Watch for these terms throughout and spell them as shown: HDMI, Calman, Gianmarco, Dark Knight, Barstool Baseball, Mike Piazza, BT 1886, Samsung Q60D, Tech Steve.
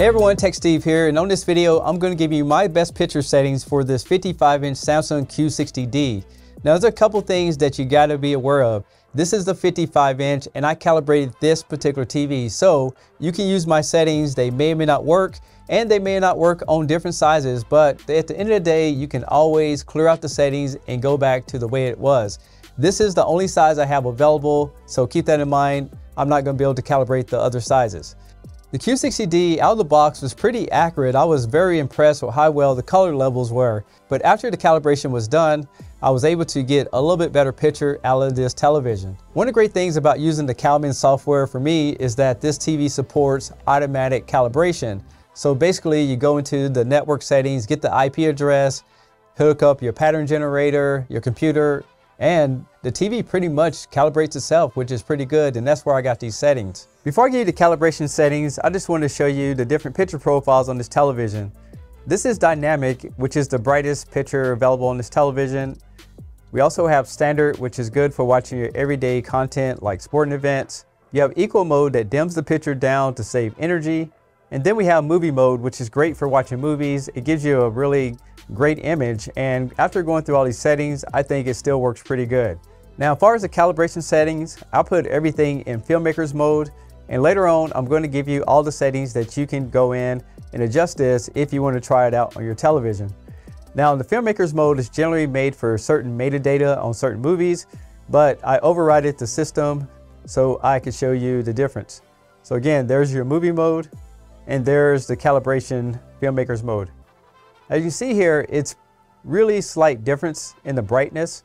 Hey everyone, Tech Steve here, and on this video I'm going to give you my best picture settings for this 55-inch Samsung Q60D. Now there's a couple things that you got to be aware of. This is the 55-inch and I calibrated this particular TV, so you can use my settings. They may not work, and they may not work on different sizes, but at the end of the day you can always clear out the settings and go back to the way it was. This is the only size I have available, so keep that in mind. I'm not going to be able to calibrate the other sizes. The Q60D out of the box was pretty accurate. I was very impressed with how well the color levels were, but after the calibration was done, I was able to get a little bit better picture out of this television. One of the great things about using the Calman software for me is that this TV supports automatic calibration. So basically you go into the network settings, get the IP address, hook up your pattern generator, your computer, and the TV pretty much calibrates itself, which is pretty good, and that's where I got these settings. Before I give you the calibration settings, I just wanted to show you the different picture profiles on this television. This is dynamic, which is the brightest picture available on this television. We also have standard, which is good for watching your everyday content like sporting events. You have eco mode that dims the picture down to save energy. And then we have movie mode, which is great for watching movies. It gives you a really great image, and after going through all these settings, I think it still works pretty good. Now, as far as the calibration settings, I'll put everything in filmmaker's mode, and later on I'm going to give you all the settings that you can go in and adjust this if you want to try it out on your television. Now, the filmmaker's mode is generally made for certain metadata on certain movies, but I overrided the system so I could show you the difference. So again, there's your movie mode, and there's the calibration filmmaker's mode. As you can see here, it's really slight difference in the brightness,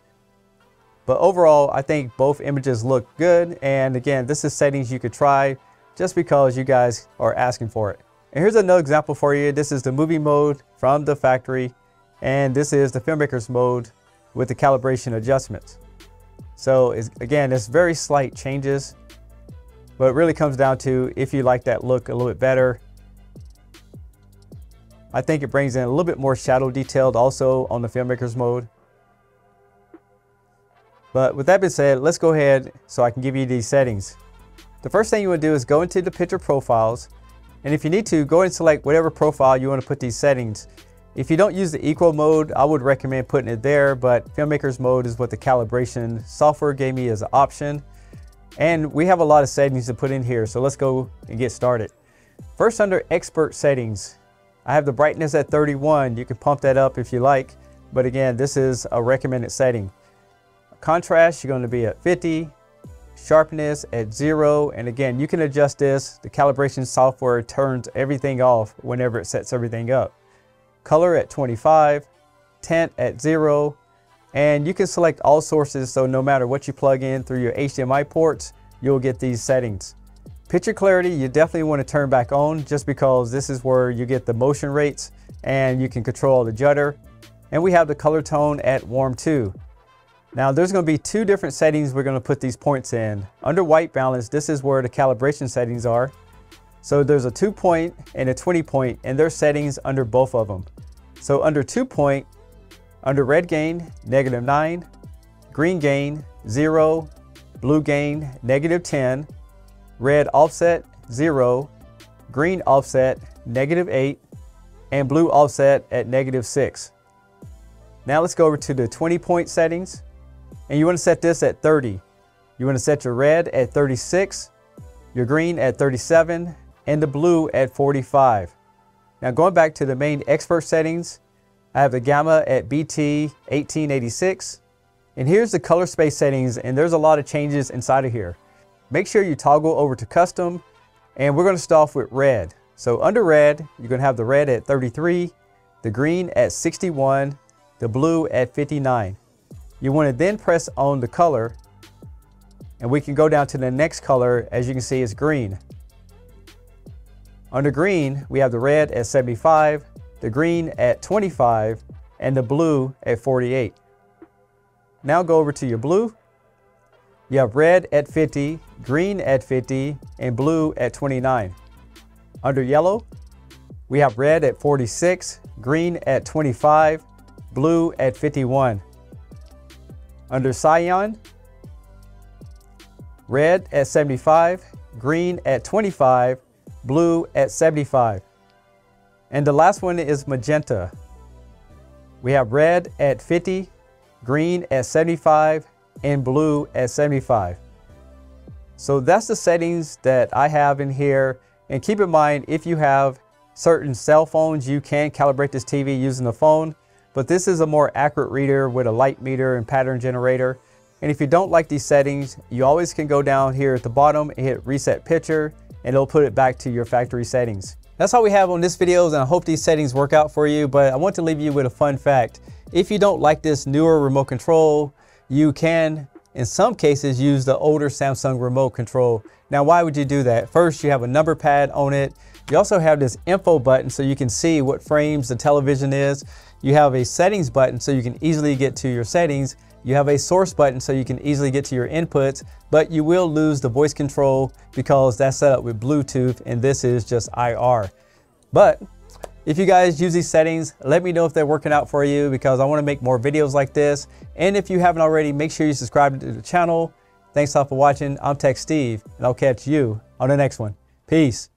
but overall I think both images look good, and again, this is settings you could try just because you guys are asking for it. And here's another example for you. This is the movie mode from the factory, and this is the filmmaker's mode with the calibration adjustments. So again, it's very slight changes, but it really comes down to if you like that look a little bit better. I think it brings in a little bit more shadow detailed also on the filmmaker's mode. But with that being said, let's go ahead so I can give you these settings. The first thing you want to do is go into the picture profiles, and if you need to, go ahead and select whatever profile you want to put these settings. If you don't use the equal mode, I would recommend putting it there, but filmmaker's mode is what the calibration software gave me as an option. And we have a lot of settings to put in here, so let's go and get started. First, under expert settings, I have the brightness at 31. You can pump that up if you like, but again, this is a recommended setting. Contrast, you're going to be at 50, sharpness at 0, and again, you can adjust this. The calibration software turns everything off whenever it sets everything up. Color at 25, tint at 0, and you can select all sources, so no matter what you plug in through your HDMI ports, you'll get these settings. Picture clarity, you definitely want to turn back on just because this is where you get the motion rates and you can control the judder. And we have the color tone at warm 2. Now there's going to be two different settings we're going to put these points in. Under white balance, this is where the calibration settings are. So there's a 2-point and a 20-point, and there's settings under both of them. So under 2-point, under red gain, -9, green gain, 0, blue gain, -10, red offset, 0, green offset, -8, and blue offset at -6. Now let's go over to the 20-point settings, and you want to set this at 30. You want to set your red at 36, your green at 37, and the blue at 45. Now going back to the main expert settings, I have the gamma at BT 1886, and here's the color space settings, and there's a lot of changes inside of here. Make sure you toggle over to custom, and we're going to start off with red. So under red, you're going to have the red at 33, the green at 61, the blue at 59. You want to then press on the color, and we can go down to the next color. As you can see, it's green. Under green, we have the red at 75, the green at 25, and the blue at 48. Now go over to your blue. You have red at 50, green at 50, and blue at 29. Under yellow, we have red at 46, green at 25, blue at 51. Under cyan, red at 75, green at 25, blue at 75. And the last one is magenta. We have red at 50, green at 75, and blue at 75. So that's the settings that I have in here. And keep in mind, if you have certain cell phones, you can calibrate this TV using the phone, but this is a more accurate reader with a light meter and pattern generator. And if you don't like these settings, you always can go down here at the bottom and hit reset picture, and it'll put it back to your factory settings. That's all we have on this video, and I hope these settings work out for you, but I want to leave you with a fun fact. If you don't like this newer remote control, you can, in some cases, use the older Samsung remote control. Now, why would you do that? First, you have a number pad on it. You also have this info button so you can see what frames the television is. You have a settings button so you can easily get to your settings. You have a source button so you can easily get to your inputs, but you will lose the voice control because that's set up with Bluetooth and this is just IR. But if you guys use these settings, let me know if they're working out for you because I want to make more videos like this. And if you haven't already, make sure you subscribe to the channel. Thanks all for watching. I'm Tech Steve, and I'll catch you on the next one. Peace.